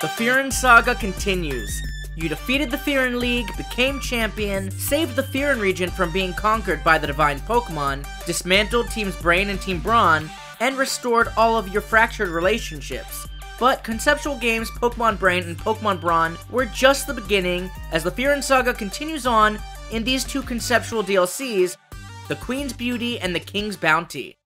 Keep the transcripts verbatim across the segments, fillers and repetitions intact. The Fyrún saga continues. You defeated the Fyrún League, became champion, saved the Fyrún region from being conquered by the divine Pokémon, dismantled Teams Brain and Team Brawn, and restored all of your fractured relationships. But conceptual games Pokémon Brain and Pokémon Brawn were just the beginning, as the Fyrún saga continues on in these two conceptual D L Cs, The Queen's Beauty and The King's Bounty.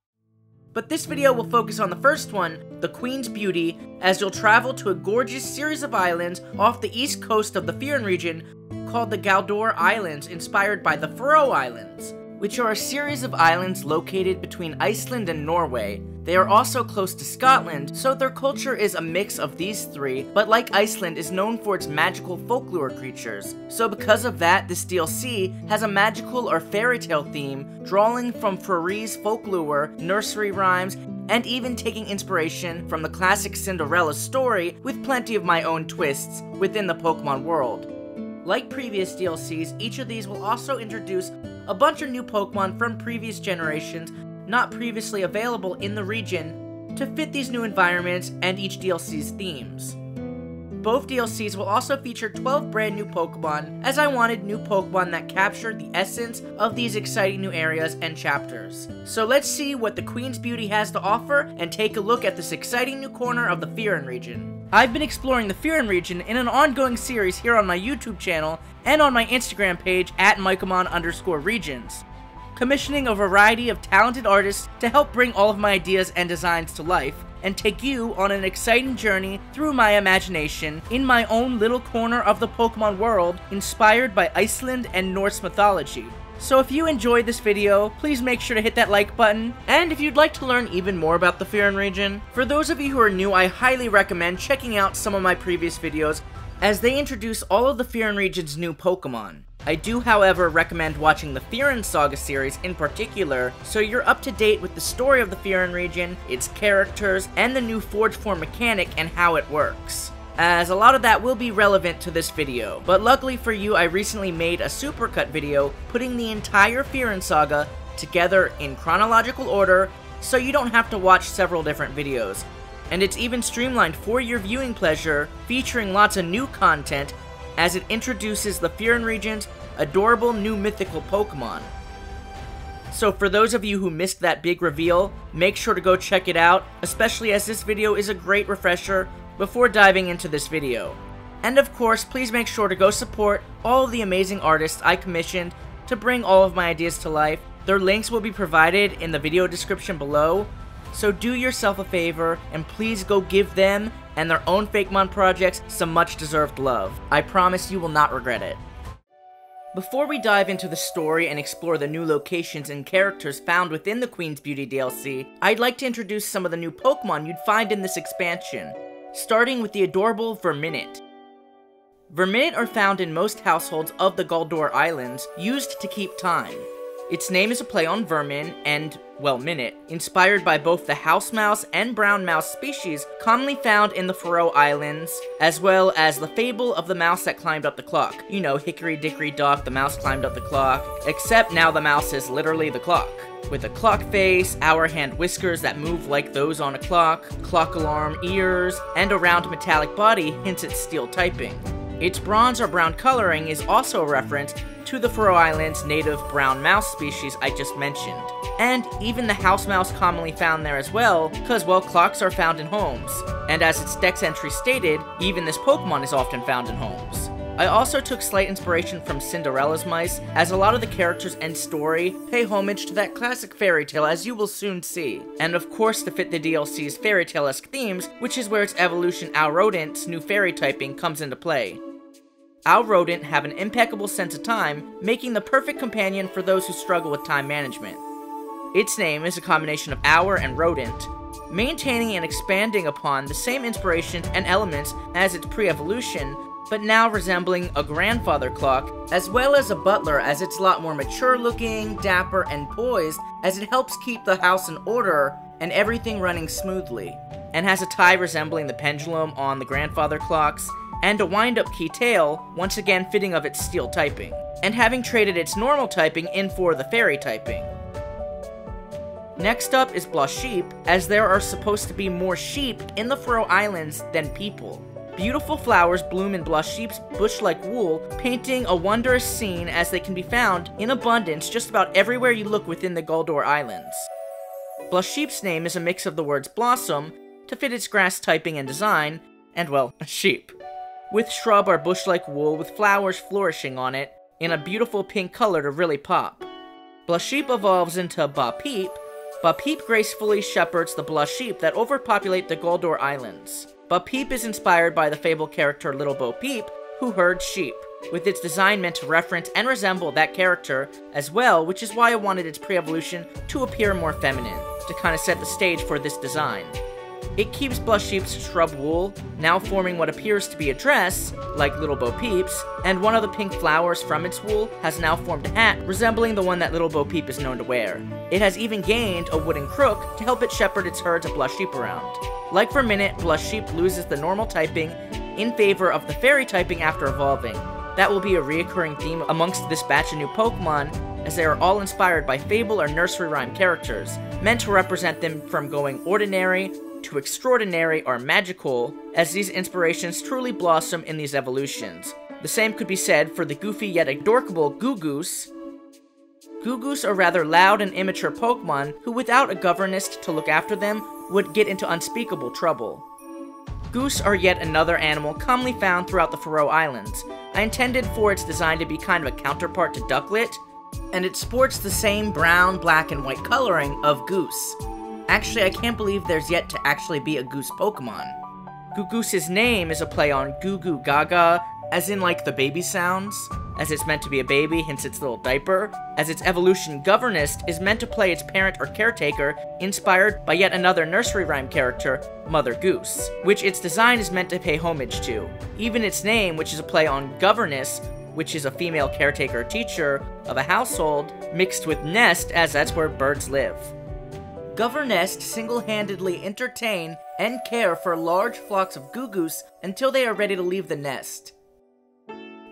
But this video will focus on the first one, The Queen's Beauty, as you'll travel to a gorgeous series of islands off the east coast of the Fyrún region called the Galdur Islands, inspired by the Faroe Islands, which are a series of islands located between Iceland and Norway. They are also close to Scotland, so their culture is a mix of these three, but like Iceland is known for its magical folklore creatures. So because of that, this D L C has a magical or fairy tale theme, drawing from Faroese folklore, nursery rhymes, and even taking inspiration from the classic Cinderella story with plenty of my own twists within the Pokémon world. Like previous D L Cs, each of these will also introduce a bunch of new Pokémon from previous generations not previously available in the region to fit these new environments and each D L C's themes. Both D L Cs will also feature twelve brand new Pokémon, as I wanted new Pokémon that captured the essence of these exciting new areas and chapters. So let's see what the Queen's Beauty has to offer and take a look at this exciting new corner of the Fyrún region. I've been exploring the Fyrún region in an ongoing series here on my YouTube channel and on my Instagram page at Mycomon underscore regions, commissioning a variety of talented artists to help bring all of my ideas and designs to life, and take you on an exciting journey through my imagination in my own little corner of the Pokémon world inspired by Iceland and Norse mythology. So if you enjoyed this video, please make sure to hit that like button, and if you'd like to learn even more about the Fyrún region, for those of you who are new, I highly recommend checking out some of my previous videos as they introduce all of the Fyrún region's new Pokémon. I do, however, recommend watching the Fyrún Saga series in particular, so you're up to date with the story of the Fyrún region, its characters, and the new Forge Form mechanic and how it works, as a lot of that will be relevant to this video. But luckily for you, I recently made a supercut video putting the entire Fyrún Saga together in chronological order, so you don't have to watch several different videos. And it's even streamlined for your viewing pleasure, featuring lots of new content, as it introduces the Fyrún region's adorable new mythical Pokémon. So for those of you who missed that big reveal, make sure to go check it out, especially as this video is a great refresher before diving into this video. And of course, please make sure to go support all of the amazing artists I commissioned to bring all of my ideas to life. Their links will be provided in the video description below, so do yourself a favor and please go give them and their own Fakemon projects some much-deserved love. I promise you will not regret it. Before we dive into the story and explore the new locations and characters found within the Queen's Beauty D L C, I'd like to introduce some of the new Pokémon you'd find in this expansion, starting with the adorable Verminit. Verminit are found in most households of the Galdur Islands, used to keep time. Its name is a play on vermin and, well, minute, inspired by both the house mouse and brown mouse species commonly found in the Faroe Islands, as well as the fable of the mouse that climbed up the clock. You know, hickory dickory dock, the mouse climbed up the clock, except now the mouse is literally the clock, with a clock face, hour hand whiskers that move like those on a clock, clock alarm ears, and a round metallic body hints at steel typing. Its bronze or brown coloring is also a reference to the Faroe Islands' native brown mouse species I just mentioned, and even the house mouse commonly found there as well, because, well, clocks are found in homes, and as its dex entry stated, even this Pokémon is often found in homes. I also took slight inspiration from Cinderella's mice, as a lot of the characters and story pay homage to that classic fairy tale, as you will soon see, and of course to fit the D L C's fairy tale-esque themes, which is where its evolution Ourodent's new fairy typing comes into play. Ourodent have an impeccable sense of time, making the perfect companion for those who struggle with time management. Its name is a combination of hour and rodent, maintaining and expanding upon the same inspirations and elements as its pre-evolution, but now resembling a grandfather clock, as well as a butler, as it's a lot more mature looking, dapper, and poised, as it helps keep the house in order and everything running smoothly, and has a tie resembling the pendulum on the grandfather clocks, and a wind-up key tail, once again fitting of its steel typing, and having traded its normal typing in for the fairy typing. Next up is Blasheep, as there are supposed to be more sheep in the Faroe Islands than people. Beautiful flowers bloom in Blasheep's bush-like wool, painting a wondrous scene as they can be found in abundance just about everywhere you look within the Galdur Islands. Blasheep's name is a mix of the words blossom, to fit its grass typing and design, and, well, a sheep. With shrub or bush-like wool with flowers flourishing on it, in a beautiful pink color to really pop. Blasheep evolves into Bapheep. Bapheep gracefully shepherds the Blasheep that overpopulate the Galdur Islands. Bapheep is inspired by the fabled character Little Bo Peep, who herds sheep, with its design meant to reference and resemble that character as well, which is why I wanted its pre-evolution to appear more feminine, to kind of set the stage for this design. It keeps Blasheep's shrub wool, now forming what appears to be a dress, like Little Bo Peep's, and one of the pink flowers from its wool has now formed a hat, resembling the one that Little Bo Peep is known to wear. It has even gained a wooden crook to help it shepherd its herds of Blasheep around. Like Verminit, Blasheep loses the normal typing in favor of the fairy typing after evolving. That will be a reoccurring theme amongst this batch of new Pokemon, as they are all inspired by fable or nursery rhyme characters, meant to represent them from going ordinary to extraordinary or magical, as these inspirations truly blossom in these evolutions. The same could be said for the goofy yet adorable Goo Goose. Goo Goose are rather loud and immature Pokemon who, without a governess to look after them, would get into unspeakable trouble. Goose are yet another animal commonly found throughout the Faroe Islands. I intended for its design to be kind of a counterpart to Ducklet, and it sports the same brown, black, and white coloring of Goose. Actually, I can't believe there's yet to actually be a goose Pokemon. Goo Goose's name is a play on Goo Goo Gaga, as in like the baby sounds, as it's meant to be a baby, hence its little diaper, as its evolution GoverNest is meant to play its parent or caretaker, inspired by yet another nursery rhyme character, Mother Goose, which its design is meant to pay homage to. Even its name, which is a play on governess, which is a female caretaker teacher of a household, mixed with nest, as that's where birds live. GoverNest single-handedly entertain and care for large flocks of Goo Goose until they are ready to leave the nest.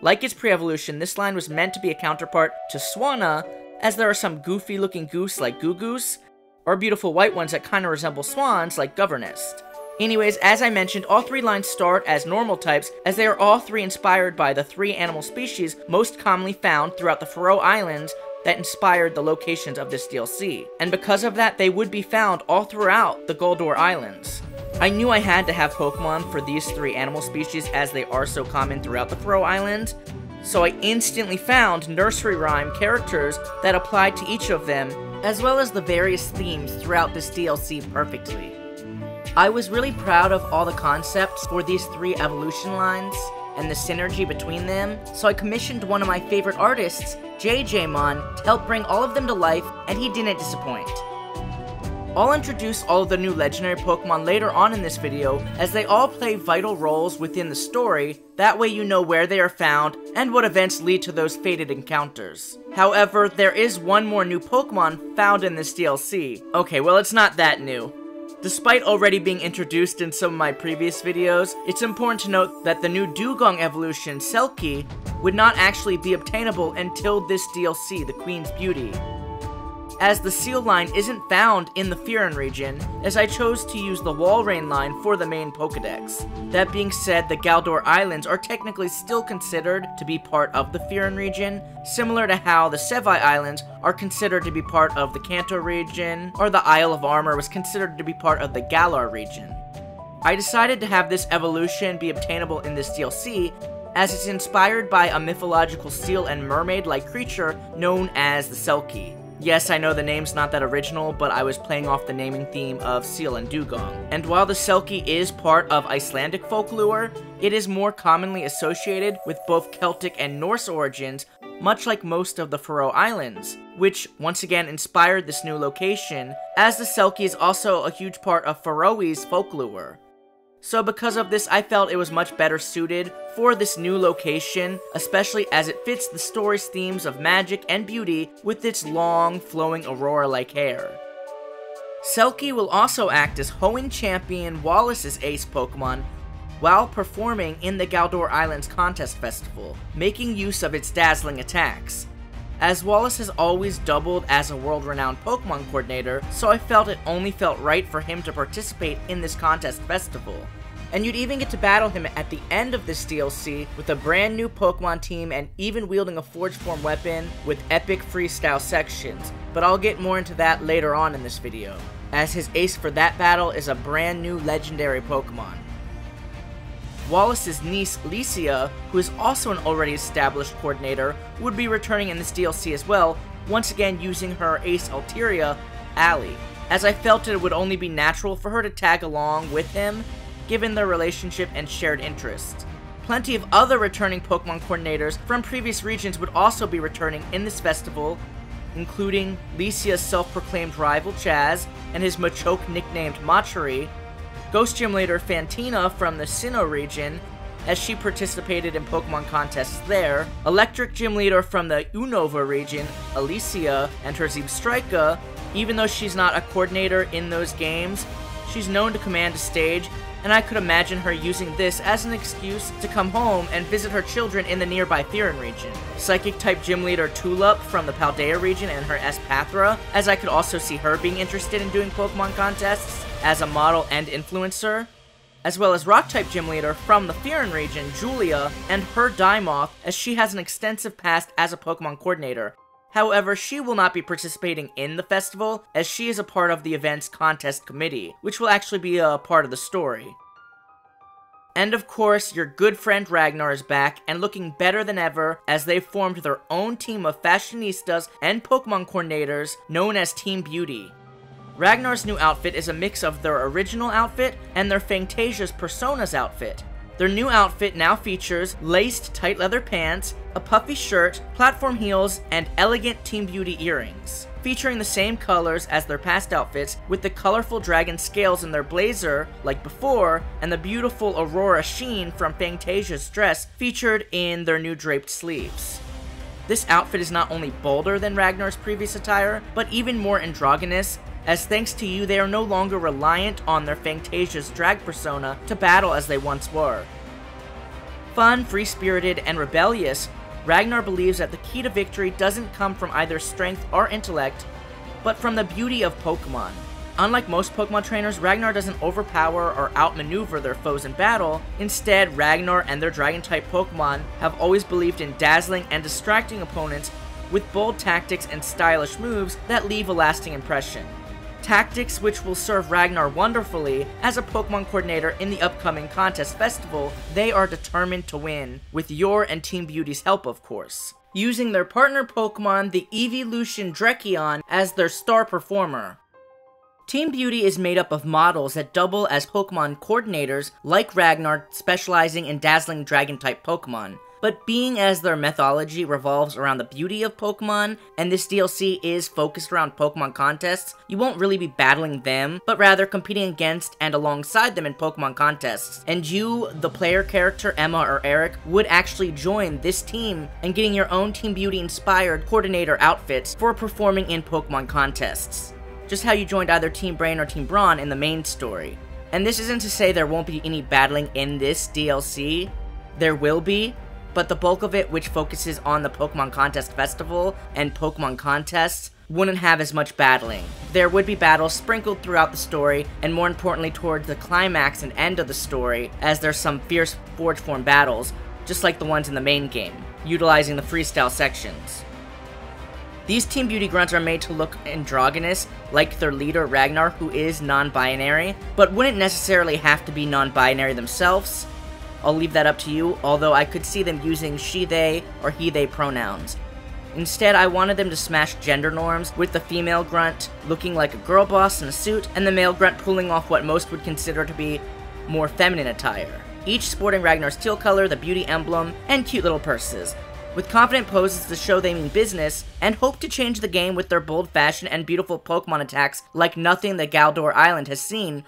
Like its pre-evolution, this line was meant to be a counterpart to Swanna, as there are some goofy-looking goose like Goo Goose, or beautiful white ones that kind of resemble swans like GoverNest. Anyways, as I mentioned, all three lines start as normal types, as they are all three inspired by the three animal species most commonly found throughout the Faroe Islands, that inspired the locations of this D L C, and because of that they would be found all throughout the Galdur Islands. I knew I had to have Pokemon for these three animal species as they are so common throughout the Faroe Islands, so I instantly found nursery rhyme characters that applied to each of them, as well as the various themes throughout this D L C perfectly. I was really proud of all the concepts for these three evolution lines, and the synergy between them, so I commissioned one of my favorite artists, JJmon, to help bring all of them to life, and he didn't disappoint. I'll introduce all of the new legendary Pokemon later on in this video, as they all play vital roles within the story, that way you know where they are found, and what events lead to those fated encounters. However, there is one more new Pokemon found in this D L C. Okay, well it's not that new. Despite already being introduced in some of my previous videos, it's important to note that the new Dewgong evolution, Selkie, would not actually be obtainable until this D L C, The Queen's Beauty, as the seal line isn't found in the Fyrún region, as I chose to use the Walrein line for the main Pokedex. That being said, the Galdur Islands are technically still considered to be part of the Fyrún region, similar to how the Sevi Islands are considered to be part of the Kanto region, or the Isle of Armor was considered to be part of the Galar region. I decided to have this evolution be obtainable in this D L C, as it's inspired by a mythological seal and mermaid-like creature known as the Selkie. Yes, I know the name's not that original, but I was playing off the naming theme of seal and dugong. And while the Selkie is part of Icelandic folklore, it is more commonly associated with both Celtic and Norse origins, much like most of the Faroe Islands, which once again inspired this new location, as the Selkie is also a huge part of Faroese folklore. So because of this, I felt it was much better suited for this new location, especially as it fits the story's themes of magic and beauty with its long, flowing aurora-like hair. Selkie will also act as Hoenn champion Wallace's ace Pokemon while performing in the Galdur Islands Contest Festival, making use of its dazzling attacks. As Wallace has always doubled as a world-renowned Pokemon coordinator, so I felt it only felt right for him to participate in this contest festival. And you'd even get to battle him at the end of this D L C with a brand new Pokemon team and even wielding a Forge Form weapon with epic freestyle sections, but I'll get more into that later on in this video, as his ace for that battle is a brand new legendary Pokemon. Wallace's niece Lysia, who is also an already established coordinator, would be returning in this D L C as well, once again using her ace Alteria, Allie, as I felt it would only be natural for her to tag along with him given their relationship and shared interests. Plenty of other returning Pokemon coordinators from previous regions would also be returning in this festival, including Lysia's self-proclaimed rival Chaz and his Machoke nicknamed Machiri, Ghost Gym leader Fantina from the Sinnoh region, as she participated in Pokemon contests there, Electric Gym leader from the Unova region, Alicia, and her Zebstrika. Even though she's not a coordinator in those games, she's known to command a stage, and I could imagine her using this as an excuse to come home and visit her children in the nearby Fyrún region. Psychic-type gym leader Tulip from the Paldea region and her Espathra, as I could also see her being interested in doing Pokemon contests as a model and influencer, as well as Rock-type gym leader from the Fyrún region, Julia, and her Dymoth, as she has an extensive past as a Pokemon coordinator. However, she will not be participating in the festival, as she is a part of the event's contest committee, which will actually be a part of the story. And of course, your good friend Ragnar is back and looking better than ever, as they've formed their own team of fashionistas and Pokemon coordinators known as Team Beauty. Ragnar's new outfit is a mix of their original outfit and their Fantasia's Persona's outfit. Their new outfit now features laced tight leather pants, a puffy shirt, platform heels, and elegant Team Beauty earrings. Featuring the same colors as their past outfits, with the colorful dragon scales in their blazer, like before, and the beautiful Aurora sheen from Fantasia's dress featured in their new draped sleeves. This outfit is not only bolder than Ragnar's previous attire, but even more androgynous, as thanks to you, they are no longer reliant on their Fantasia's drag persona to battle as they once were. Fun, free-spirited, and rebellious, Ragnar believes that the key to victory doesn't come from either strength or intellect, but from the beauty of Pokemon. Unlike most Pokemon trainers, Ragnar doesn't overpower or outmaneuver their foes in battle. Instead, Ragnar and their Dragon-type Pokemon have always believed in dazzling and distracting opponents with bold tactics and stylish moves that leave a lasting impression. Tactics which will serve Ragnar wonderfully as a Pokemon coordinator in the upcoming contest festival. They are determined to win, with your and Team Beauty's help of course. Using their partner Pokemon, the Eeveelution Drekion, as their star performer. Team Beauty is made up of models that double as Pokemon coordinators like Ragnar, specializing in dazzling Dragon-type Pokemon. But being as their mythology revolves around the beauty of Pokemon, and this D L C is focused around Pokemon contests, you won't really be battling them, but rather competing against and alongside them in Pokemon contests. And you, the player character Emma or Eric, would actually join this team and getting your own Team Beauty inspired coordinator outfits for performing in Pokemon contests. Just how you joined either Team Brain or Team Brawn in the main story. And this isn't to say there won't be any battling in this D L C. There will be. But the bulk of it, which focuses on the Pokemon Contest Festival and Pokemon contests, wouldn't have as much battling. There would be battles sprinkled throughout the story, and more importantly towards the climax and end of the story, as there's some fierce Forge Form battles, just like the ones in the main game, utilizing the freestyle sections. These Team Beauty grunts are made to look androgynous, like their leader Ragnar, who is non-binary, but wouldn't necessarily have to be non-binary themselves. I'll leave that up to you, although I could see them using she-they or he-they pronouns. Instead, I wanted them to smash gender norms, with the female grunt looking like a girl boss in a suit, and the male grunt pulling off what most would consider to be more feminine attire. Each sporting Ragnar's teal color, the beauty emblem, and cute little purses, with confident poses to show they mean business, and hope to change the game with their bold fashion and beautiful Pokemon attacks like nothing that Galdur Island has seen.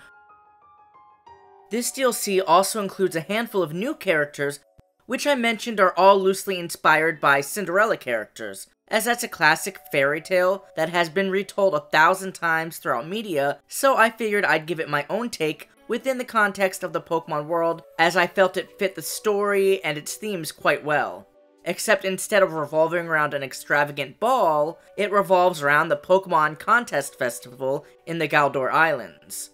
This D L C also includes a handful of new characters, which I mentioned are all loosely inspired by Cinderella characters, as that's a classic fairy tale that has been retold a thousand times throughout media, so I figured I'd give it my own take within the context of the Pokemon world, as I felt it fit the story and its themes quite well. Except instead of revolving around an extravagant ball, it revolves around the Pokemon Contest Festival in the Galdur Islands.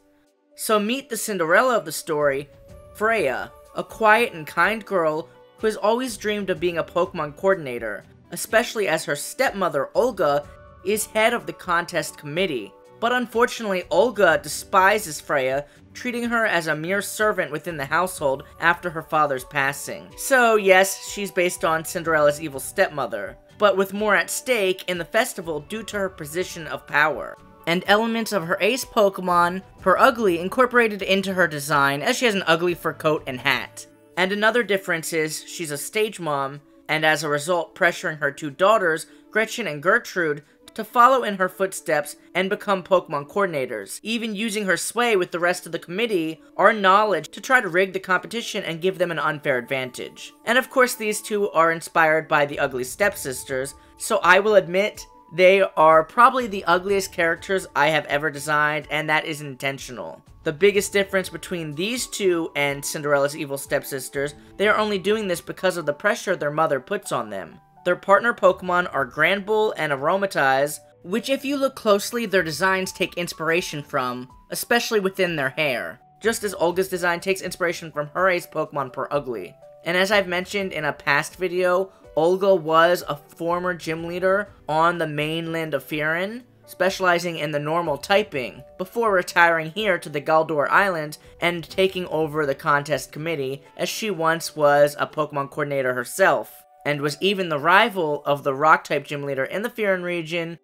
So meet the Cinderella of the story, Freya, a quiet and kind girl who has always dreamed of being a Pokémon coordinator, especially as her stepmother, Olga, is head of the contest committee. But unfortunately, Olga despises Freya, treating her as a mere servant within the household after her father's passing. So yes, she's based on Cinderella's evil stepmother, but with more at stake in the festival due to her position of power, and elements of her ace Pokemon, her ugly, incorporated into her design as she has an ugly fur coat and hat. And another difference is she's a stage mom, and as a result pressuring her two daughters, Gretchen and Gertrude, to follow in her footsteps and become Pokemon coordinators, even using her sway with the rest of the committee, our knowledge, to try to rig the competition and give them an unfair advantage. And of course these two are inspired by the ugly stepsisters, so I will admit they are probably the ugliest characters I have ever designed, and that is intentional. The biggest difference between these two and Cinderella's evil stepsisters, they are only doing this because of the pressure their mother puts on them. Their partner Pokemon are Granbull and Aromatize, which if you look closely their designs take inspiration from, especially within their hair, just as Olga's design takes inspiration from her ace Pokemon Perugly. And as I've mentioned in a past video, Olga was a former gym leader on the mainland of Fyrún, specializing in the normal typing, before retiring here to the Galdur Islands and taking over the contest committee, as she once was a Pokemon coordinator herself, and was even the rival of the rock-type gym leader in the Fyrún region,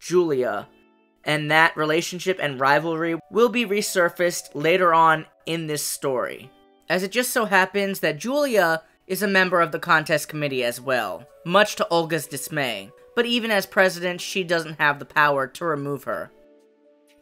Julia. And that relationship and rivalry will be resurfaced later on in this story, as it just so happens that Julia is a member of the contest committee as well, much to Olga's dismay. But even as president, she doesn't have the power to remove her.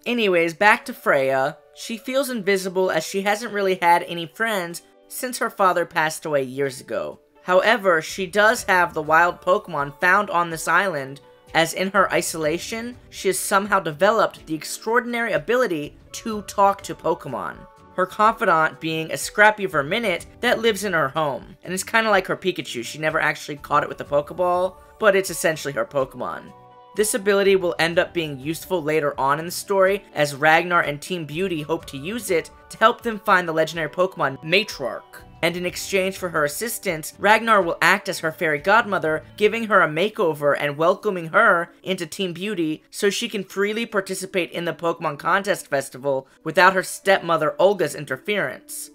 Anyways, back to Freya. She feels invisible as she hasn't really had any friends since her father passed away years ago. However, she does have the wild Pokemon found on this island, as in her isolation, she has somehow developed the extraordinary ability to talk to Pokemon. Her confidant being a scrappy Verminit that lives in her home, and it's kind of like her Pikachu. She never actually caught it with a Pokeball, but it's essentially her Pokemon. This ability will end up being useful later on in the story, as Ragnar and Team Beauty hope to use it to help them find the legendary Pokemon Matriarch. And in exchange for her assistance, Ragnar will act as her fairy godmother, giving her a makeover and welcoming her into Team Beauty so she can freely participate in the Pokemon Contest Festival without her stepmother Olga's interference.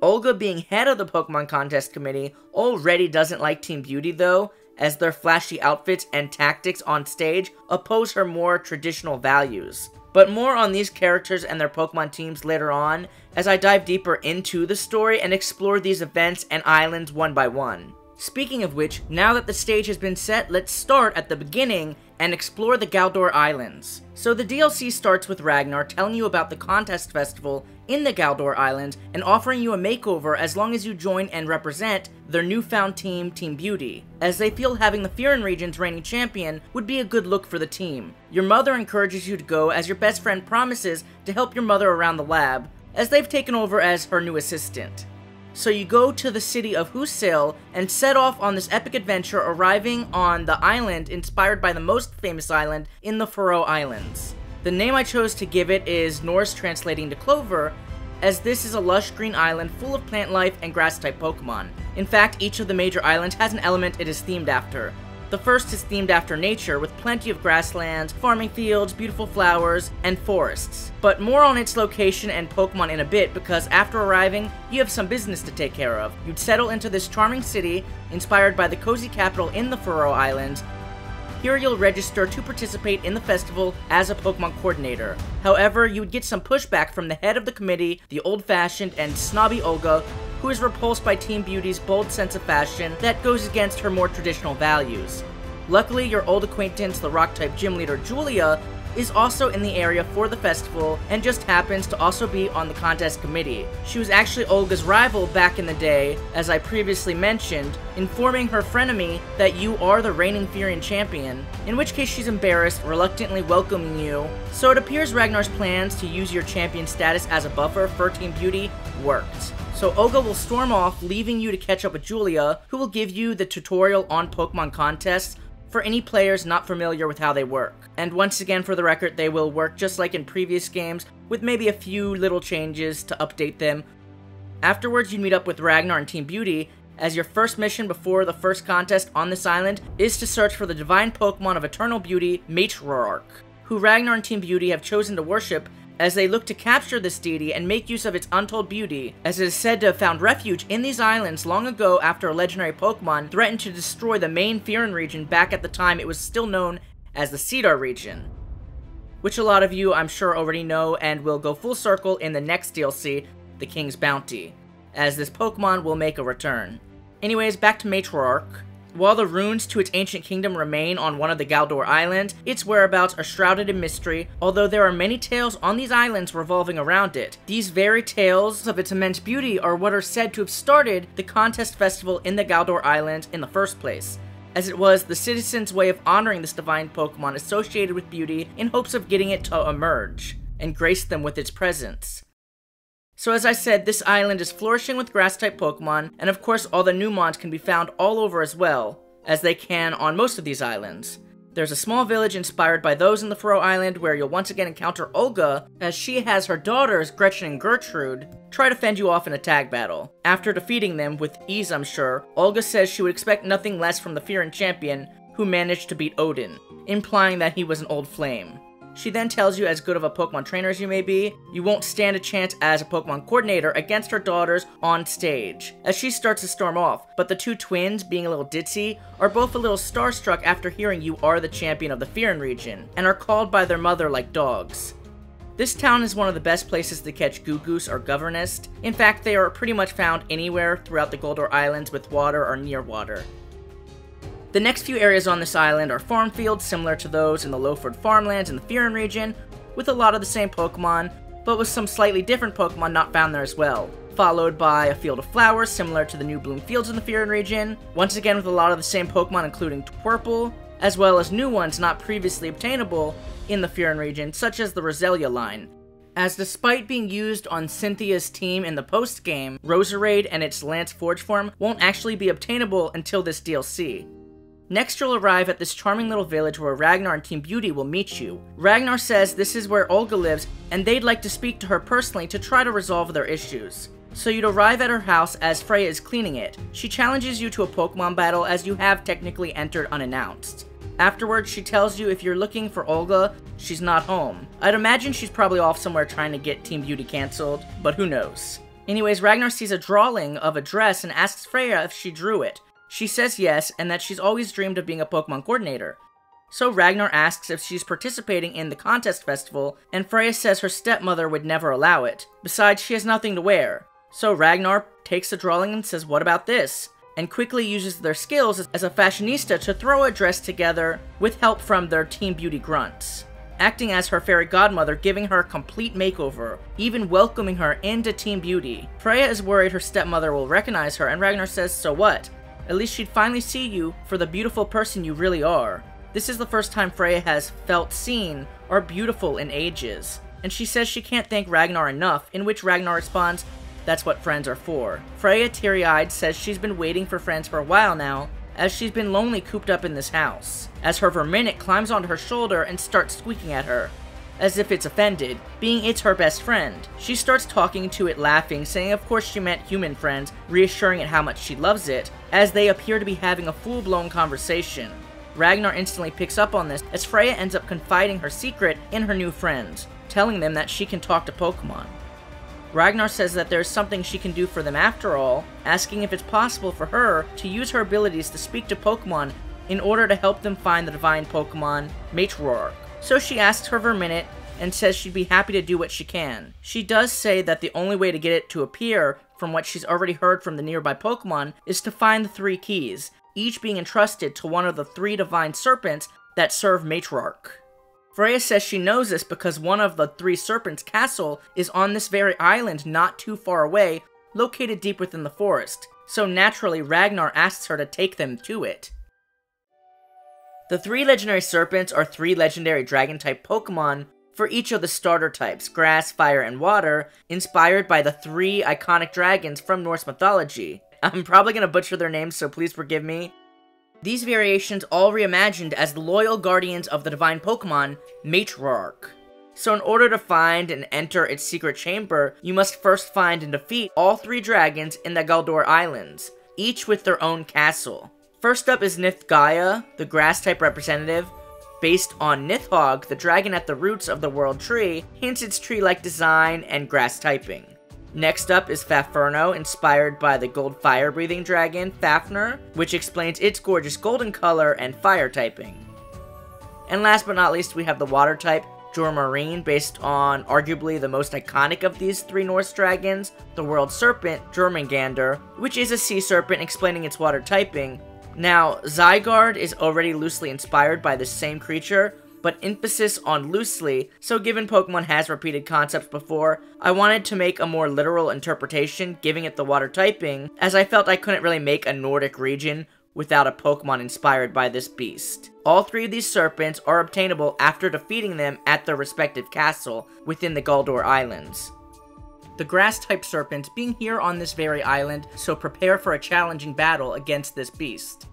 Olga, being head of the Pokemon Contest Committee, already doesn't like Team Beauty though, as their flashy outfits and tactics on stage oppose her more traditional values. But more on these characters and their Pokemon teams later on, as I dive deeper into the story and explore these events and islands one by one. Speaking of which, now that the stage has been set, let's start at the beginning and explore the Galdur Islands. So the D L C starts with Ragnar telling you about the contest festival in the Galdur Islands and offering you a makeover as long as you join and represent their newfound team, Team Beauty, as they feel having the Fyrún region's reigning champion would be a good look for the team. Your mother encourages you to go, as your best friend promises to help your mother around the lab, as they've taken over as her new assistant. So you go to the city of Húsavík and set off on this epic adventure, arriving on the island inspired by the most famous island in the Faroe Islands. The name I chose to give it is Norse translating to clover, as this is a lush green island full of plant life and grass type Pokemon. In fact, each of the major islands has an element it is themed after. The first is themed after nature, with plenty of grasslands, farming fields, beautiful flowers, and forests. But more on its location and Pokemon in a bit, because after arriving, you have some business to take care of. You'd settle into this charming city, inspired by the cozy capital in the Faroe Islands. Here you'll register to participate in the festival as a Pokemon coordinator. However, you would get some pushback from the head of the committee, the old-fashioned and snobby Olga, who is repulsed by Team Beauty's bold sense of fashion that goes against her more traditional values. Luckily, your old acquaintance, the rock-type gym leader Julia, is also in the area for the festival and just happens to also be on the contest committee. She was actually Olga's rival back in the day, as I previously mentioned, informing her frenemy that you are the reigning Fyrún champion, in which case she's embarrassed, reluctantly welcoming you. So it appears Ragnar's plans to use your champion status as a buffer for Team Beauty worked. So Olga will storm off, leaving you to catch up with Julia, who will give you the tutorial on Pokemon contests for any players not familiar with how they work. And once again, for the record, they will work just like in previous games, with maybe a few little changes to update them. Afterwards, you'd meet up with Ragnar and Team Beauty, as your first mission before the first contest on this island is to search for the divine Pokémon of eternal beauty, Matriarch, who Ragnar and Team Beauty have chosen to worship as they look to capture this deity and make use of its untold beauty, as it is said to have found refuge in these islands long ago after a legendary Pokémon threatened to destroy the main Fyrún region back at the time it was still known as the Cedar region, which a lot of you I'm sure already know and will go full circle in the next D L C, The King's Bounty, as this Pokémon will make a return. Anyways, back to Matriarch. While the ruins to its ancient kingdom remain on one of the Galdur Islands, its whereabouts are shrouded in mystery, although there are many tales on these islands revolving around it. These very tales of its immense beauty are what are said to have started the contest festival in the Galdur Islands in the first place, as it was the citizens' way of honoring this divine Pokémon associated with beauty in hopes of getting it to emerge and grace them with its presence. So as I said, this island is flourishing with grass-type Pokémon, and of course all the new mons can be found all over as well, as they can on most of these islands. There's a small village inspired by those in the Faroe Island where you'll once again encounter Olga, as she has her daughters, Gretchen and Gertrude, try to fend you off in a tag battle. After defeating them, with ease I'm sure, Olga says she would expect nothing less from the Fyrún champion, who managed to beat Odin, implying that he was an old flame. She then tells you, as good of a Pokemon trainer as you may be, you won't stand a chance as a Pokemon coordinator against her daughters on stage, as she starts to storm off, but the two twins, being a little ditzy, are both a little starstruck after hearing you are the champion of the Fyrún region, and are called by their mother like dogs. This town is one of the best places to catch Goo Goose or GoverNest. In fact, they are pretty much found anywhere throughout the Galdur Islands with water or near water. The next few areas on this island are farm fields similar to those in the Lowford farmlands in the Fyrún region, with a lot of the same Pokemon, but with some slightly different Pokemon not found there as well, followed by a field of flowers similar to the new bloom fields in the Fyrún region, once again with a lot of the same Pokemon including Twerple, as well as new ones not previously obtainable in the Fyrún region, such as the Roselia line, as despite being used on Cynthia's team in the post-game, Roserade and its Lance Forge form won't actually be obtainable until this D L C. Next you'll arrive at this charming little village where Ragnar and Team Beauty will meet you. Ragnar says this is where Olga lives and they'd like to speak to her personally to try to resolve their issues. So you'd arrive at her house as Freya is cleaning it. She challenges you to a Pokemon battle as you have technically entered unannounced. Afterwards she tells you if you're looking for Olga, she's not home. I'd imagine she's probably off somewhere trying to get Team Beauty cancelled, but who knows. Anyways, Ragnar sees a drawing of a dress and asks Freya if she drew it. She says yes, and that she's always dreamed of being a Pokemon coordinator. So Ragnar asks if she's participating in the contest festival, and Freya says her stepmother would never allow it. Besides, she has nothing to wear. So Ragnar takes the drawing and says, "What about this?" and quickly uses their skills as a fashionista to throw a dress together with help from their Team Beauty grunts, acting as her fairy godmother, giving her a complete makeover, even welcoming her into Team Beauty. Freya is worried her stepmother will recognize her, and Ragnar says, "So what? At least she'd finally see you for the beautiful person you really are." This is the first time Freya has felt seen or beautiful in ages, and she says she can't thank Ragnar enough, in which Ragnar responds, "That's what friends are for." Freya, teary-eyed, says she's been waiting for friends for a while now, as she's been lonely cooped up in this house, as her Verminit climbs onto her shoulder and starts squeaking at her, as if it's offended, being it's her best friend. She starts talking to it laughing, saying of course she meant human friends, reassuring it how much she loves it, as they appear to be having a full-blown conversation. Ragnar instantly picks up on this, as Freya ends up confiding her secret in her new friends, telling them that she can talk to Pokemon. Ragnar says that there's something she can do for them after all, asking if it's possible for her to use her abilities to speak to Pokemon in order to help them find the divine Pokemon, Matriarch. So she asks her Verminit and says she'd be happy to do what she can. She does say that the only way to get it to appear, from what she's already heard from the nearby Pokemon, is to find the three keys, each being entrusted to one of the three divine serpents that serve Matriarch. Freya says she knows this because one of the three serpents' castle is on this very island not too far away, located deep within the forest, so naturally Ragnar asks her to take them to it. The three legendary serpents are three legendary dragon-type Pokemon for each of the starter types, grass, fire, and water, inspired by the three iconic dragons from Norse mythology. I'm probably going to butcher their names, so please forgive me. These variations all reimagined as the loyal guardians of the divine Pokemon, Matriarch. So in order to find and enter its secret chamber, you must first find and defeat all three dragons in the Galdur Islands, each with their own castle. First up is Nithgaea, the grass-type representative. Based on Nidhogg, the dragon at the roots of the world tree, hints its tree-like design and grass-typing. Next up is Faferno, inspired by the gold fire-breathing dragon, Fafnir, which explains its gorgeous golden color and fire-typing. And last but not least, we have the water-type, Jormarine, based on arguably the most iconic of these three Norse dragons, the world serpent, Jormungandr, which is a sea serpent explaining its water typing. Now, Zygarde is already loosely inspired by this same creature, but emphasis on loosely, so given Pokemon has repeated concepts before, I wanted to make a more literal interpretation giving it the water typing, as I felt I couldn't really make a Nordic region without a Pokemon inspired by this beast. All three of these serpents are obtainable after defeating them at their respective castle within the Galdur Islands. The grass-type serpents being here on this very island, so prepare for a challenging battle against this beast.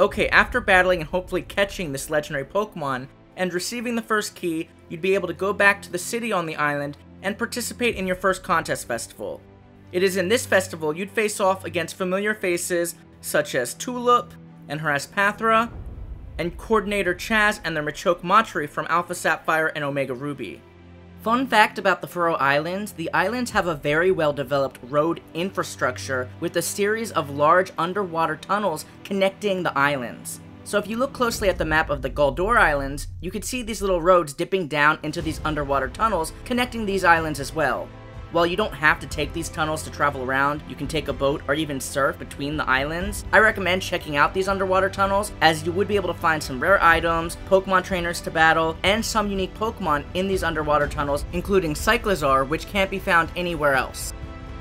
Okay, after battling and hopefully catching this legendary Pokemon, and receiving the first key, you'd be able to go back to the city on the island and participate in your first contest festival. It is in this festival you'd face off against familiar faces such as Tulip and Haraspatra, and Coordinator Chaz and their Machoke Machri from Alpha Sapphire and Omega Ruby. Fun fact about the Faroe Islands, the islands have a very well-developed road infrastructure with a series of large underwater tunnels connecting the islands. So if you look closely at the map of the Galdur Islands, you can see these little roads dipping down into these underwater tunnels connecting these islands as well. While you don't have to take these tunnels to travel around, you can take a boat or even surf between the islands. I recommend checking out these underwater tunnels, as you would be able to find some rare items, Pokemon trainers to battle, and some unique Pokemon in these underwater tunnels, including Cyclozar, which can't be found anywhere else.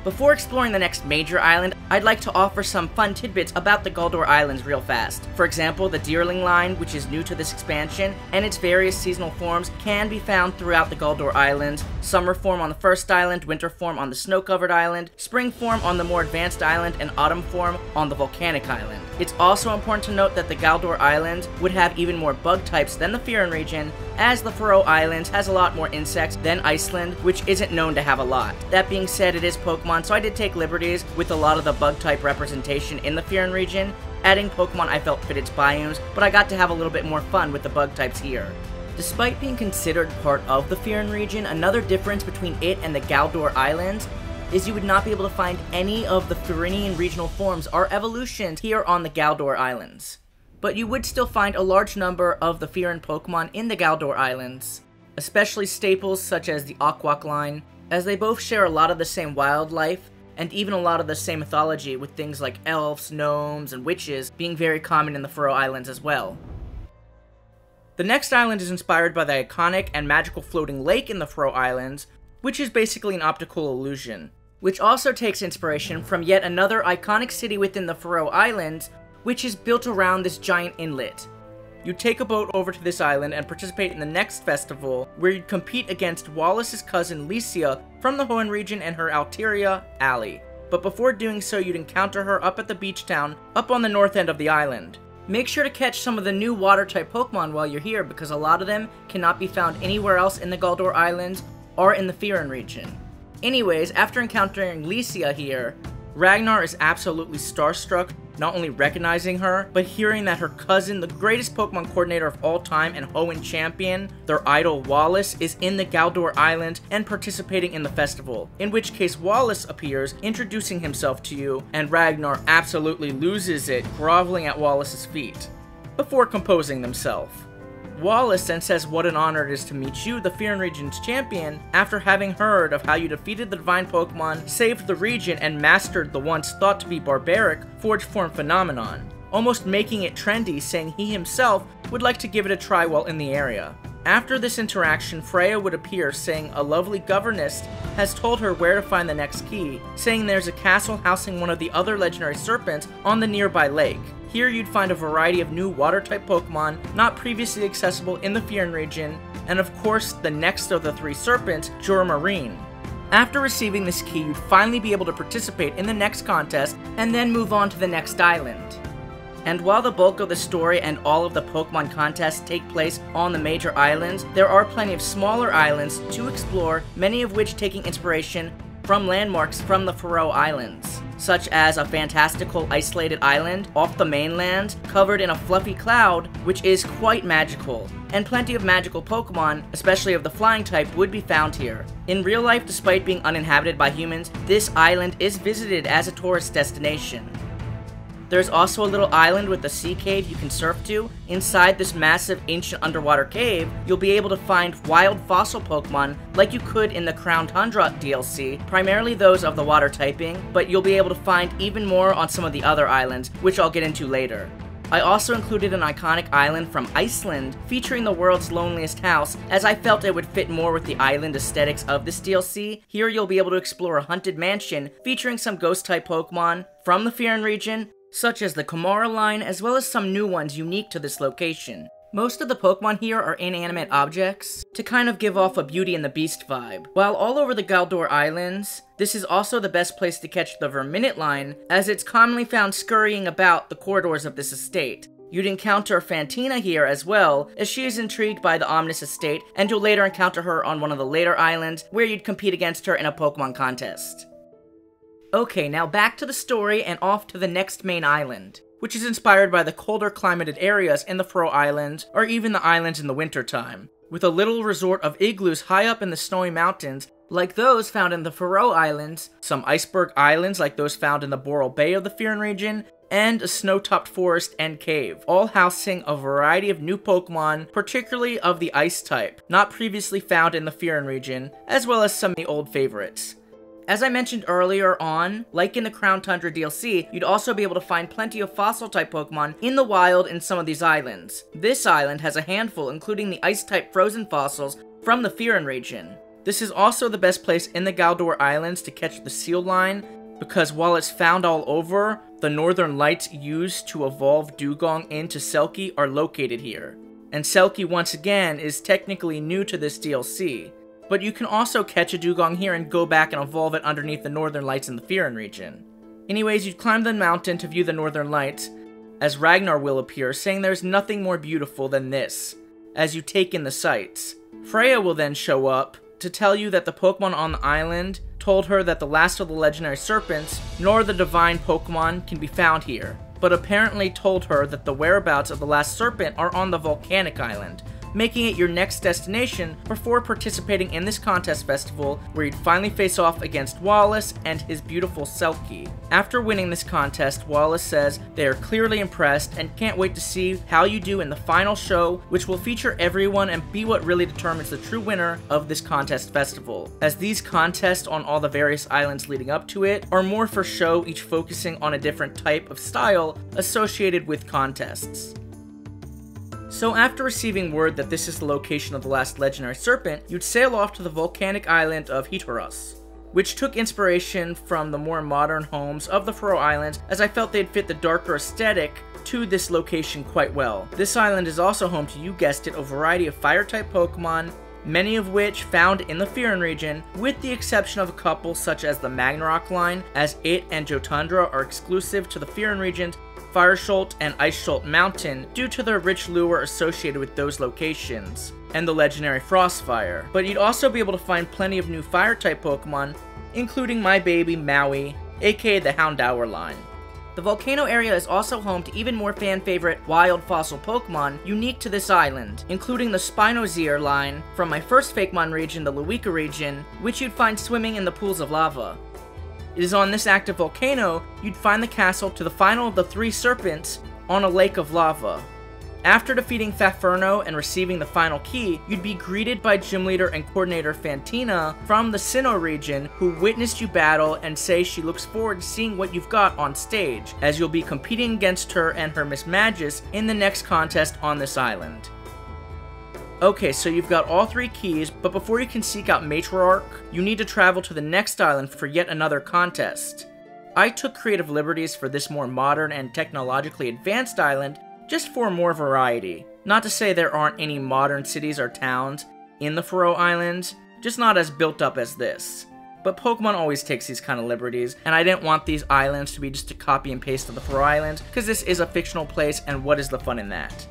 Before exploring the next major island, I'd like to offer some fun tidbits about the Galdur Islands real fast. For example, the Deerling line, which is new to this expansion, and its various seasonal forms can be found throughout the Galdur Islands. Summer form on the first island, winter form on the snow-covered island, spring form on the more advanced island, and autumn form on the volcanic island. It's also important to note that the Galdur Islands would have even more bug types than the Fyrún region, as the Faroe Islands has a lot more insects than Iceland, which isn't known to have a lot. That being said, it is Pokemon, so I did take liberties with a lot of the bug-type representation in the Fyrún region, adding Pokemon I felt fit its biomes, but I got to have a little bit more fun with the bug-types here. Despite being considered part of the Fyrún region, another difference between it and the Galdur Islands is you would not be able to find any of the Fyrunian regional forms or evolutions here on the Galdur Islands. But you would still find a large number of the Fyrún Pokemon in the Galdur Islands, especially staples such as the Awkwak line, as they both share a lot of the same wildlife, and even a lot of the same mythology, with things like elves, gnomes, and witches being very common in the Faroe Islands as well. The next island is inspired by the iconic and magical floating lake in the Faroe Islands, which is basically an optical illusion, which also takes inspiration from yet another iconic city within the Faroe Islands, which is built around this giant inlet. You take a boat over to this island and participate in the next festival, where you'd compete against Wallace's cousin Lysia from the Hoenn region and her Alteria, Allie. But before doing so, you'd encounter her up at the beach town, up on the north end of the island. Make sure to catch some of the new water-type Pokemon while you're here, because a lot of them cannot be found anywhere else in the Galdur Islands or in the Fyrún region. Anyways, after encountering Lysia here, Ragnar is absolutely starstruck, not only recognizing her, but hearing that her cousin, the greatest Pokemon coordinator of all time and Hoenn champion, their idol Wallace, is in the Galdur Islands and participating in the festival. In which case Wallace appears, introducing himself to you, and Ragnar absolutely loses it, groveling at Wallace's feet, before composing himself. Wallace then says what an honor it is to meet you, the Fyrún region's champion, after having heard of how you defeated the divine Pokemon, saved the region, and mastered the once thought to be barbaric forge form phenomenon, almost making it trendy, saying he himself would like to give it a try while in the area. After this interaction, Freya would appear, saying a lovely governess has told her where to find the next key, saying there's a castle housing one of the other legendary serpents on the nearby lake. Here you'd find a variety of new water-type Pokemon not previously accessible in the Fyrún region, and of course the next of the three serpents, Jormarine. After receiving this key, you'd finally be able to participate in the next contest and then move on to the next island. And while the bulk of the story and all of the Pokémon contests take place on the major islands, there are plenty of smaller islands to explore, many of which taking inspiration from landmarks from the Faroe Islands, such as a fantastical isolated island off the mainland covered in a fluffy cloud, which is quite magical. And plenty of magical Pokémon, especially of the flying type, would be found here. In real life, despite being uninhabited by humans, this island is visited as a tourist destination. There's also a little island with a sea cave you can surf to. Inside this massive ancient underwater cave, you'll be able to find wild fossil Pokemon like you could in the Crown Tundra D L C, primarily those of the water typing, but you'll be able to find even more on some of the other islands, which I'll get into later. I also included an iconic island from Iceland featuring the world's loneliest house, as I felt it would fit more with the island aesthetics of this D L C. Here you'll be able to explore a haunted mansion featuring some ghost-type Pokemon from the Fyrún region, such as the Kamara line, as well as some new ones unique to this location. Most of the Pokemon here are inanimate objects, to kind of give off a Beauty and the Beast vibe. While all over the Galdur Islands, this is also the best place to catch the Verminit line, as it's commonly found scurrying about the corridors of this estate. You'd encounter Fantina here as well, as she is intrigued by the ominous estate, and you'll later encounter her on one of the later islands, where you'd compete against her in a Pokemon contest. Okay, now back to the story and off to the next main island, which is inspired by the colder climated areas in the Faroe Islands, or even the islands in the wintertime, with a little resort of igloos high up in the snowy mountains like those found in the Faroe Islands, some iceberg islands like those found in the Boreal Bay of the Fyrún region, and a snow-topped forest and cave, all housing a variety of new Pokemon, particularly of the ice type, not previously found in the Fyrún region, as well as some of the old favorites. As I mentioned earlier on, like in the Crown Tundra D L C, you'd also be able to find plenty of fossil-type Pokemon in the wild in some of these islands. This island has a handful, including the ice-type frozen fossils from the Fyrún region. This is also the best place in the Galdur Islands to catch the seal line, because while it's found all over, the northern lights used to evolve Dewgong into Selkie are located here. And Selkie, once again, is technically new to this D L C. But you can also catch a dugong here and go back and evolve it underneath the northern lights in the Fyrún region. Anyways, you'd climb the mountain to view the northern lights, as Ragnar will appear, saying there's nothing more beautiful than this, as you take in the sights. Freya will then show up to tell you that the Pokemon on the island told her that the last of the legendary serpents, nor the divine Pokemon, can be found here, but apparently told her that the whereabouts of the last serpent are on the volcanic island, making it your next destination before participating in this contest festival where you'd finally face off against Wallace and his beautiful Selkie. After winning this contest, Wallace says they are clearly impressed and can't wait to see how you do in the final show, which will feature everyone and be what really determines the true winner of this contest festival, as these contests on all the various islands leading up to it are more for show, each focusing on a different type of style associated with contests. So after receiving word that this is the location of the last legendary serpent, you'd sail off to the volcanic island of Hitaros, which took inspiration from the more modern homes of the Faroe Islands, as I felt they'd fit the darker aesthetic to this location quite well. This island is also home to, you guessed it, a variety of fire-type Pokemon, many of which found in the Fyrún region, with the exception of a couple such as the Magnarok line, as it and Jotundra are exclusive to the Fyrún region, Firesholt and Icesholt Mountain due to their rich lure associated with those locations, and the legendary Frostfire. But you'd also be able to find plenty of new fire-type Pokemon, including my baby Maui, aka the Houndour line. The volcano area is also home to even more fan-favorite wild fossil Pokemon unique to this island, including the Spinozier line from my first Fakemon region, the Luica region, which you'd find swimming in the pools of lava. It is on this active volcano you'd find the castle to the final of the three serpents on a lake of lava. After defeating Faferno and receiving the final key, you'd be greeted by gym leader and coordinator Fantina from the Sinnoh region, who witnessed you battle and says she looks forward to seeing what you've got on stage, as you'll be competing against her and her Miss Magus in the next contest on this island. Okay, so you've got all three keys, but before you can seek out Matriarch, you need to travel to the next island for yet another contest. I took creative liberties for this more modern and technologically advanced island just for more variety. Not to say there aren't any modern cities or towns in the Faroe Islands, just not as built up as this. But Pokemon always takes these kind of liberties, and I didn't want these islands to be just a copy and paste of the Faroe Islands, because this is a fictional place, and what is the fun in that?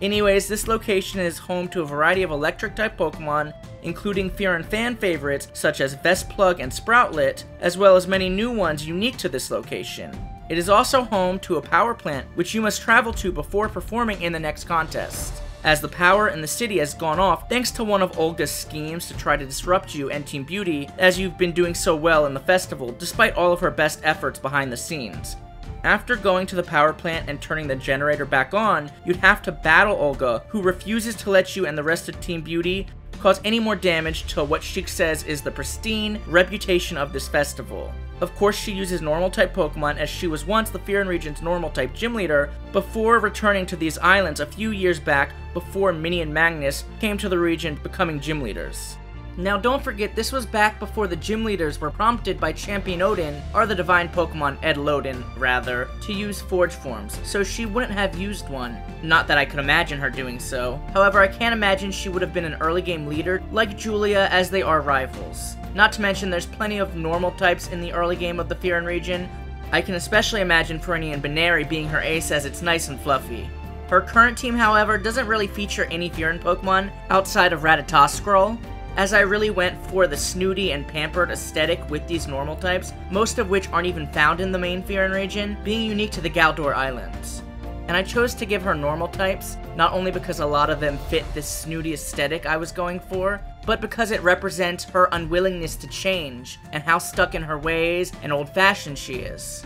Anyways, this location is home to a variety of electric-type Pokemon, including fear and fan favorites such as Vestplug and Sproutlet, as well as many new ones unique to this location. It is also home to a power plant, which you must travel to before performing in the next contest, as the power in the city has gone off thanks to one of Olga's schemes to try to disrupt you and Team Beauty, as you've been doing so well in the festival despite all of her best efforts behind the scenes. After going to the power plant and turning the generator back on, you'd have to battle Olga, who refuses to let you and the rest of Team Beauty cause any more damage to what she says is the pristine reputation of this festival. Of course, she uses normal-type Pokemon, as she was once the Fyrún region's normal-type gym leader, before returning to these islands a few years back before Minnie and Magnus came to the region becoming gym leaders. Now don't forget, this was back before the gym leaders were prompted by Champion Odin, or the divine Pokemon Edlodin, rather, to use Forge Forms, so she wouldn't have used one. Not that I could imagine her doing so. However, I can imagine she would have been an early game leader, like Julia, as they are rivals. Not to mention, there's plenty of normal types in the early game of the Fyrún region. I can especially imagine Ferenni and Baneri being her ace, as it's nice and fluffy. Her current team, however, doesn't really feature any Fyrún Pokemon outside of Rattata, as I really went for the snooty and pampered aesthetic with these normal types, most of which aren't even found in the main Fyrún region, being unique to the Galdur Islands. And I chose to give her normal types, not only because a lot of them fit this snooty aesthetic I was going for, but because it represents her unwillingness to change, and how stuck in her ways and old-fashioned she is.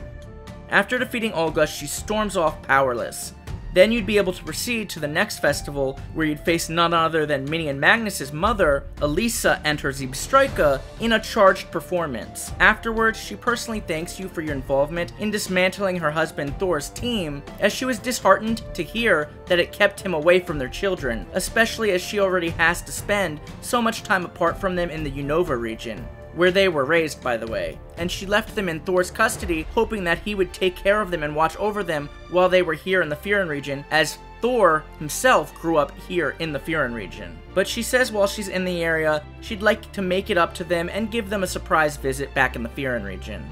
After defeating Olga, she storms off powerless. Then you'd be able to proceed to the next festival, where you'd face none other than Minnie and Magnus's mother, Elisa, and her Zebstrika in a charged performance. Afterwards, she personally thanks you for your involvement in dismantling her husband Thor's team, as she was disheartened to hear that it kept him away from their children, especially as she already has to spend so much time apart from them in the Unova region, where they were raised, by the way, and she left them in Thor's custody, hoping that he would take care of them and watch over them while they were here in the Fyrún region, as Thor himself grew up here in the Fyrún region. But she says while she's in the area, she'd like to make it up to them and give them a surprise visit back in the Fyrún region.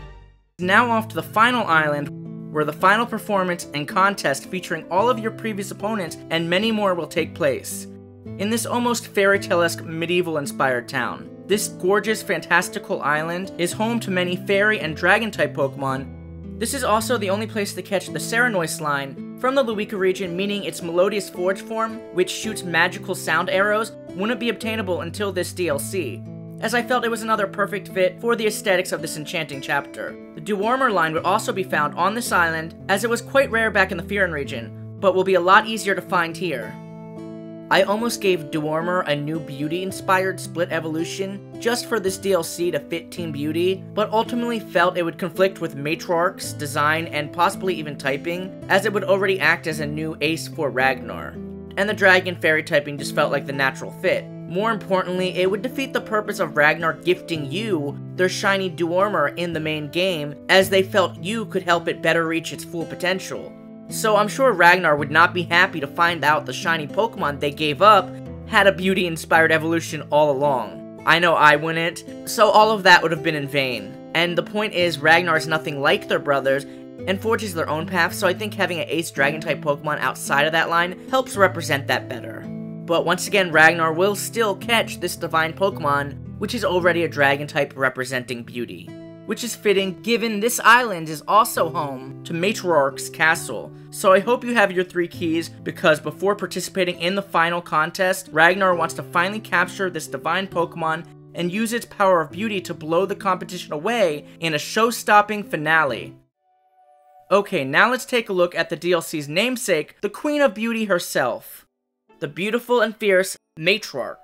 Now off to the final island, where the final performance and contest featuring all of your previous opponents and many more will take place. In this almost fairy-tale-esque medieval-inspired town, this gorgeous, fantastical island is home to many fairy and dragon-type Pokemon. This is also the only place to catch the Serenoise line from the Luica region, meaning its melodious Forge Form, which shoots magical sound arrows, wouldn't be obtainable until this D L C, as I felt it was another perfect fit for the aesthetics of this enchanting chapter. The Dwemer line would also be found on this island, as it was quite rare back in the Fyrún region, but will be a lot easier to find here. I almost gave Dwemer a new beauty-inspired split evolution just for this D L C to fit Team Beauty, but ultimately felt it would conflict with Matriarch's design and possibly even typing, as it would already act as a new ace for Ragnar. And the dragon fairy typing just felt like the natural fit. More importantly, it would defeat the purpose of Ragnar gifting you their shiny Dwemer in the main game, as they felt you could help it better reach its full potential. So I'm sure Ragnar would not be happy to find out the shiny Pokemon they gave up had a beauty-inspired evolution all along. I know I wouldn't, so all of that would have been in vain. And the point is, Ragnar is nothing like their brothers, and forges their own path, so I think having an ace dragon-type Pokemon outside of that line helps represent that better. But once again, Ragnar will still catch this divine Pokemon, which is already a dragon-type representing beauty, which is fitting given this island is also home to Matriarch's castle. So I hope you have your three keys, because before participating in the final contest, Ragnar wants to finally capture this divine Pokemon and use its power of beauty to blow the competition away in a show-stopping finale. Okay, now let's take a look at the D L C's namesake, the Queen of Beauty herself, the beautiful and fierce Matriarch.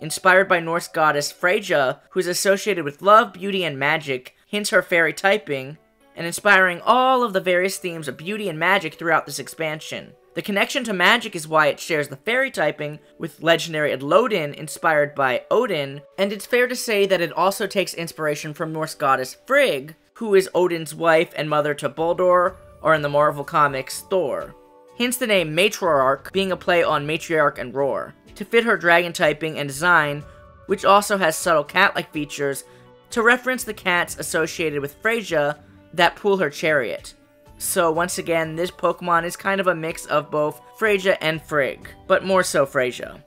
Inspired by Norse goddess Freya, who is associated with love, beauty, and magic, hence her fairy typing, and inspiring all of the various themes of beauty and magic throughout this expansion. The connection to magic is why it shares the fairy typing with legendary Edlodin, inspired by Odin, and it's fair to say that it also takes inspiration from Norse goddess Frigg, who is Odin's wife and mother to Baldur, or in the Marvel Comics, Thor. Hence the name Matriarch being a play on Matriarch and Roar, to fit her dragon typing and design, which also has subtle cat-like features to reference the cats associated with Freya that pull her chariot. So once again, this Pokemon is kind of a mix of both Freya and Frigg, but more so Freya.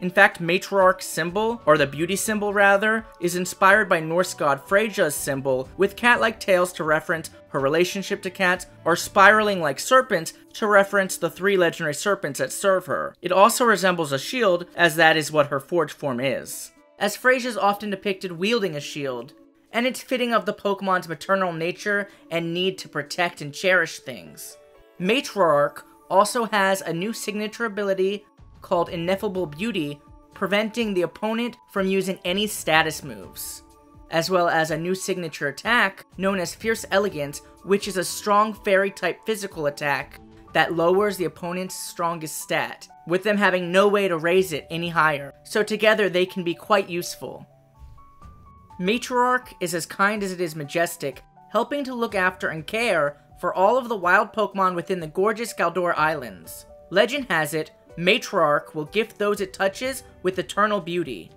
In fact, Matriarch's symbol, or the beauty symbol rather, is inspired by Norse god Freya's symbol, with cat-like tails to reference her relationship to cats, or spiraling like serpents to reference the three legendary serpents that serve her. It also resembles a shield, as that is what her forge form is, as Freya is often depicted wielding a shield, and it's fitting of the Pokemon's maternal nature and need to protect and cherish things. Matriarch also has a new signature ability called Ineffable Beauty, preventing the opponent from using any status moves, as well as a new signature attack known as Fierce Elegance, which is a strong fairy-type physical attack that lowers the opponent's strongest stat, with them having no way to raise it any higher, so together they can be quite useful. Matriarch is as kind as it is majestic, helping to look after and care for all of the wild Pokémon within the gorgeous Galdur Islands. Legend has it, Matriarch will gift those it touches with eternal beauty.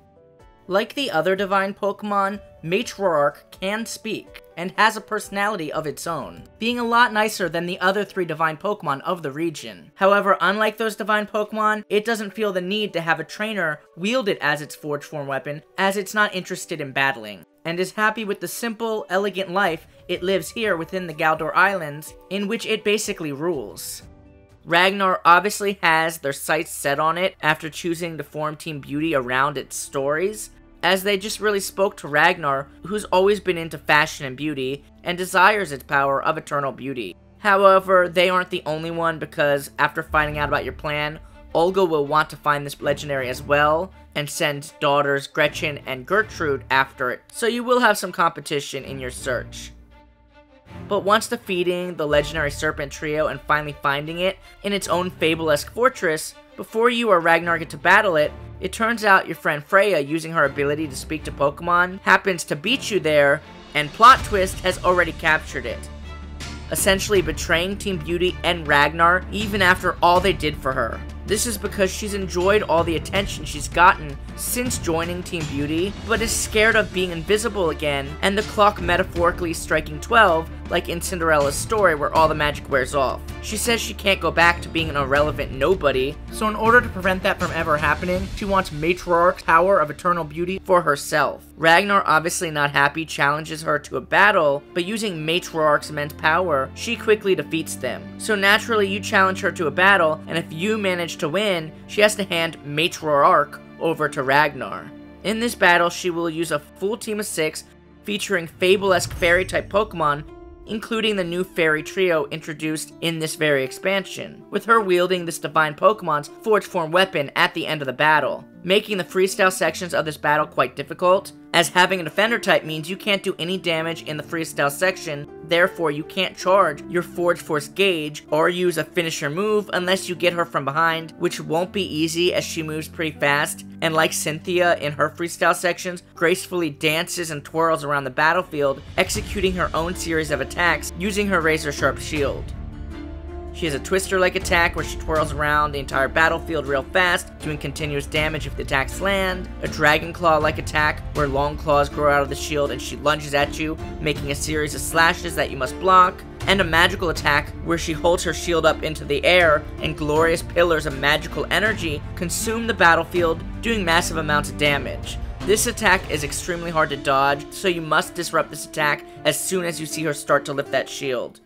Like the other divine Pokemon, Matriarch can speak, and has a personality of its own, being a lot nicer than the other three divine Pokemon of the region. However, unlike those divine Pokemon, it doesn't feel the need to have a trainer wield it as its forge form weapon, as it's not interested in battling, and is happy with the simple, elegant life it lives here within the Galdur Islands, in which it basically rules. Ragnar obviously has their sights set on it after choosing to form Team Beauty around its stories, as they just really spoke to Ragnar, who's always been into fashion and beauty, and desires its power of eternal beauty. However, they aren't the only one, because after finding out about your plan, Olga will want to find this legendary as well, and sends daughters Gretchen and Gertrude after it, so you will have some competition in your search. But once defeating the legendary serpent trio and finally finding it in its own fable-esque fortress, before you or Ragnar get to battle it, it turns out your friend Freya, using her ability to speak to Pokemon, happens to beat you there, and plot twist, has already captured it, essentially betraying Team Beauty and Ragnar even after all they did for her. This is because she's enjoyed all the attention she's gotten since joining Team Beauty, but is scared of being invisible again and the clock metaphorically striking twelve, like in Cinderella's story where all the magic wears off. She says she can't go back to being an irrelevant nobody, so in order to prevent that from ever happening, she wants Matriarch's power of eternal beauty for herself. Ragnar, obviously not happy, challenges her to a battle, but using Matriarch's immense power, she quickly defeats them. So naturally, you challenge her to a battle, and if you manage to win, she has to hand Matriarch over to Ragnar. In this battle, she will use a full team of six featuring fable-esque fairy-type Pokemon, including the new fairy trio introduced in this very expansion, with her wielding this divine Pokemon's forge form weapon at the end of the battle, making the freestyle sections of this battle quite difficult, as having a defender type means you can't do any damage in the freestyle section, therefore you can't charge your forge force gauge or use a finisher move unless you get her from behind, which won't be easy as she moves pretty fast, and like Cynthia in her freestyle sections, gracefully dances and twirls around the battlefield, executing her own series of attacks using her razor sharp shield. She has a twister-like attack where she twirls around the entire battlefield real fast, doing continuous damage if the attacks land. A dragon claw-like attack where long claws grow out of the shield and she lunges at you, making a series of slashes that you must block. And a magical attack where she holds her shield up into the air and glorious pillars of magical energy consume the battlefield, doing massive amounts of damage. This attack is extremely hard to dodge, so you must disrupt this attack as soon as you see her start to lift that shield.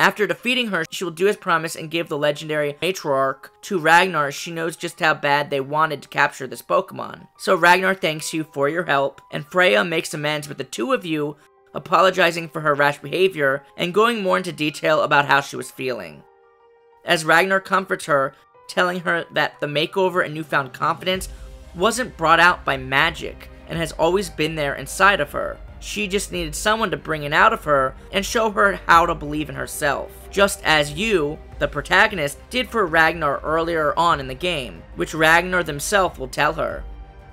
After defeating her, she will do as promised and give the legendary Matriarch to Ragnar. She knows just how bad they wanted to capture this Pokemon. So Ragnar thanks you for your help, and Freya makes amends with the two of you, apologizing for her rash behavior and going more into detail about how she was feeling, as Ragnar comforts her, telling her that the makeover and newfound confidence wasn't brought out by magic and has always been there inside of her. She just needed someone to bring it out of her and show her how to believe in herself, just as you, the protagonist, did for Ragnar earlier on in the game, which Ragnar himself will tell her.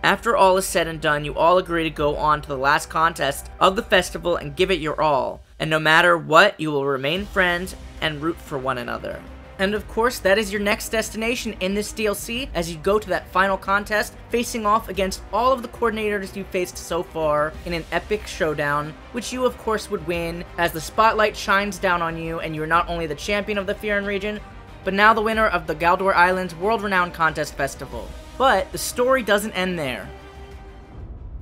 After all is said and done, you all agree to go on to the last contest of the festival and give it your all, and no matter what, you will remain friends and root for one another. And of course, that is your next destination in this D L C, as you go to that final contest, facing off against all of the coordinators you faced so far in an epic showdown, which you of course would win, as the spotlight shines down on you and you're not only the champion of the Fyrún region, but now the winner of the Galdur Islands world-renowned contest festival. But the story doesn't end there.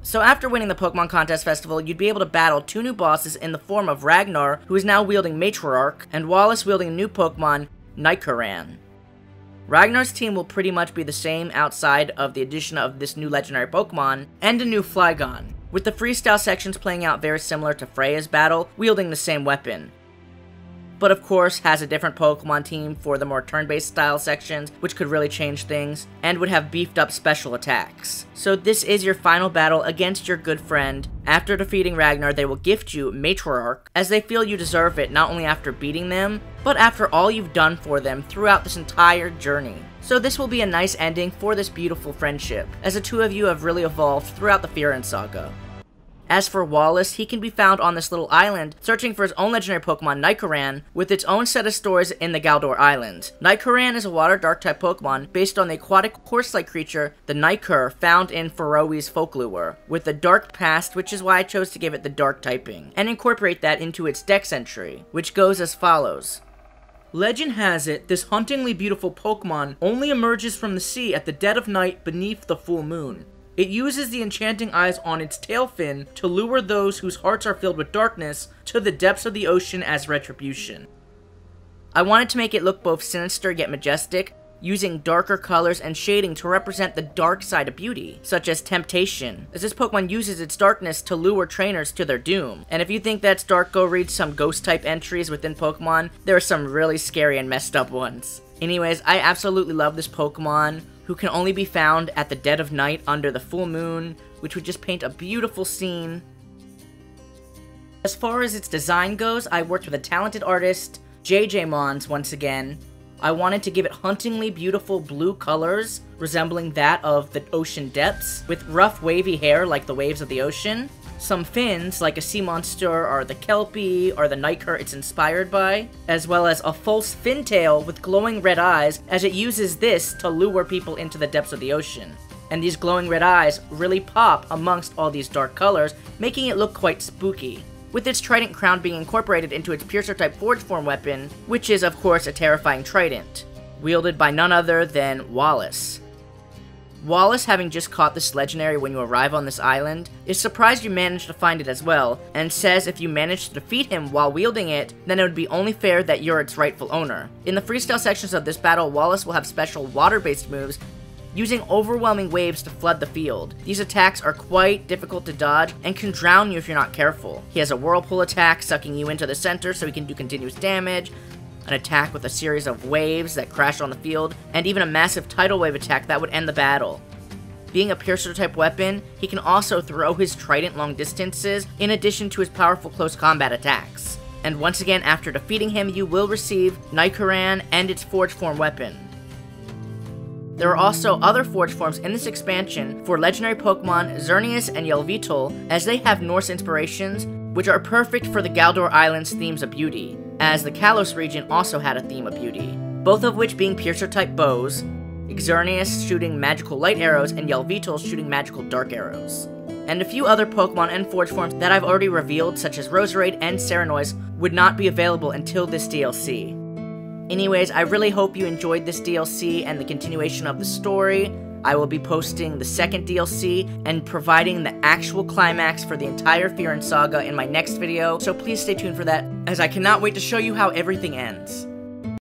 So after winning the Pokémon Contest Festival, you'd be able to battle two new bosses in the form of Ragnar, who is now wielding Matriarch, and Wallace wielding a new Pokémon, Nidoran. Ragnar's team will pretty much be the same outside of the addition of this new legendary Pokémon, and a new Flygon, with the freestyle sections playing out very similar to Freya's battle, wielding the same weapon. But of course has a different Pokemon team for the more turn-based style sections, which could really change things, and would have beefed up special attacks. So this is your final battle against your good friend. After defeating Ragnar, they will gift you Matriarch, as they feel you deserve it not only after beating them, but after all you've done for them throughout this entire journey. So this will be a nice ending for this beautiful friendship, as the two of you have really evolved throughout the Fyrún saga. As for Wallace, he can be found on this little island, searching for his own legendary Pokemon, Nidoran, with its own set of stories in the Galdur Islands. Nidoran is a water dark-type Pokemon based on the aquatic horse-like creature, the Nidoran, found in Faroese folklore, with a dark past, which is why I chose to give it the dark typing, and incorporate that into its dex entry, which goes as follows. Legend has it, this hauntingly beautiful Pokemon only emerges from the sea at the dead of night beneath the full moon. It uses the enchanting eyes on its tail fin to lure those whose hearts are filled with darkness to the depths of the ocean as retribution. I wanted to make it look both sinister yet majestic, using darker colors and shading to represent the dark side of beauty, such as temptation, as this Pokemon uses its darkness to lure trainers to their doom. And if you think that's dark, go read some ghost-type entries within Pokemon. There are some really scary and messed up ones. Anyways, I absolutely love this Pokemon, who can only be found at the dead of night under the full moon, which would just paint a beautiful scene. As far as its design goes, I worked with a talented artist, J J Mons, once again. I wanted to give it hauntingly beautiful blue colors, resembling that of the ocean depths, with rough wavy hair like the waves of the ocean, some fins like a sea monster or the kelpie or the nightcur it's inspired by, as well as a false fin tail with glowing red eyes, as it uses this to lure people into the depths of the ocean. And these glowing red eyes really pop amongst all these dark colors, making it look quite spooky, with its trident crown being incorporated into its piercer type forge form weapon, which is of course a terrifying trident, wielded by none other than Wallace. Wallace, having just caught this legendary when you arrive on this island, is surprised you managed to find it as well, and says if you manage to defeat him while wielding it, then it would be only fair that you're its rightful owner. In the freestyle sections of this battle, Wallace will have special water-based moves, using overwhelming waves to flood the field. These attacks are quite difficult to dodge and can drown you if you're not careful. He has a whirlpool attack, sucking you into the center so he can do continuous damage, an attack with a series of waves that crash on the field, and even a massive tidal wave attack that would end the battle. Being a piercer type weapon, he can also throw his trident long distances in addition to his powerful close combat attacks. And once again, after defeating him, you will receive Nidoran and its forge form weapon. There are also other forge forms in this expansion for legendary Pokemon Xerneas and Yelvital, as they have Norse inspirations, which are perfect for the Galdur Islands' themes of beauty, as the Kalos region also had a theme of beauty, both of which being piercer-type bows, Xerneas shooting magical light arrows, and Yelvital shooting magical dark arrows. And a few other Pokemon and forge forms that I've already revealed, such as Roserade and Serenoise, would not be available until this D L C. Anyways, I really hope you enjoyed this D L C and the continuation of the story. I will be posting the second D L C and providing the actual climax for the entire Fyrún saga in my next video, so please stay tuned for that, as I cannot wait to show you how everything ends.